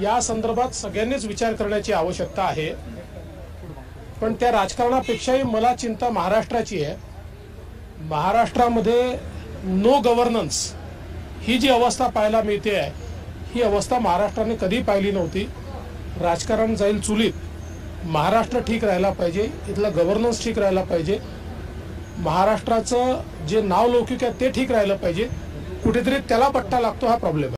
या संदर्भात सगळ्यांनीच विचार करण्याची आवश्यकता आहे। पण त्या राजकारणापेक्षाही मला चिंता महाराष्ट्राची आहे। महाराष्ट्रामध्ये नो गव्हर्नन्स ही जी अवस्था पाहायला मिळते आहे ही अवस्था महाराष्ट्राने कधी पाहिली नव्हती। राजकारण जाईल चुलीत, महाराष्ट्र ठीक राहायला पाहिजे, इथला गव्हर्नन्स ठीक राहायला पाहिजे, महाराष्ट्राचं जे नावलौकिक आहे ते ठीक राहायला पाहिजे। कुठेतरी त्याला पट्टा लागतो, हा प्रॉब्लेम आहे।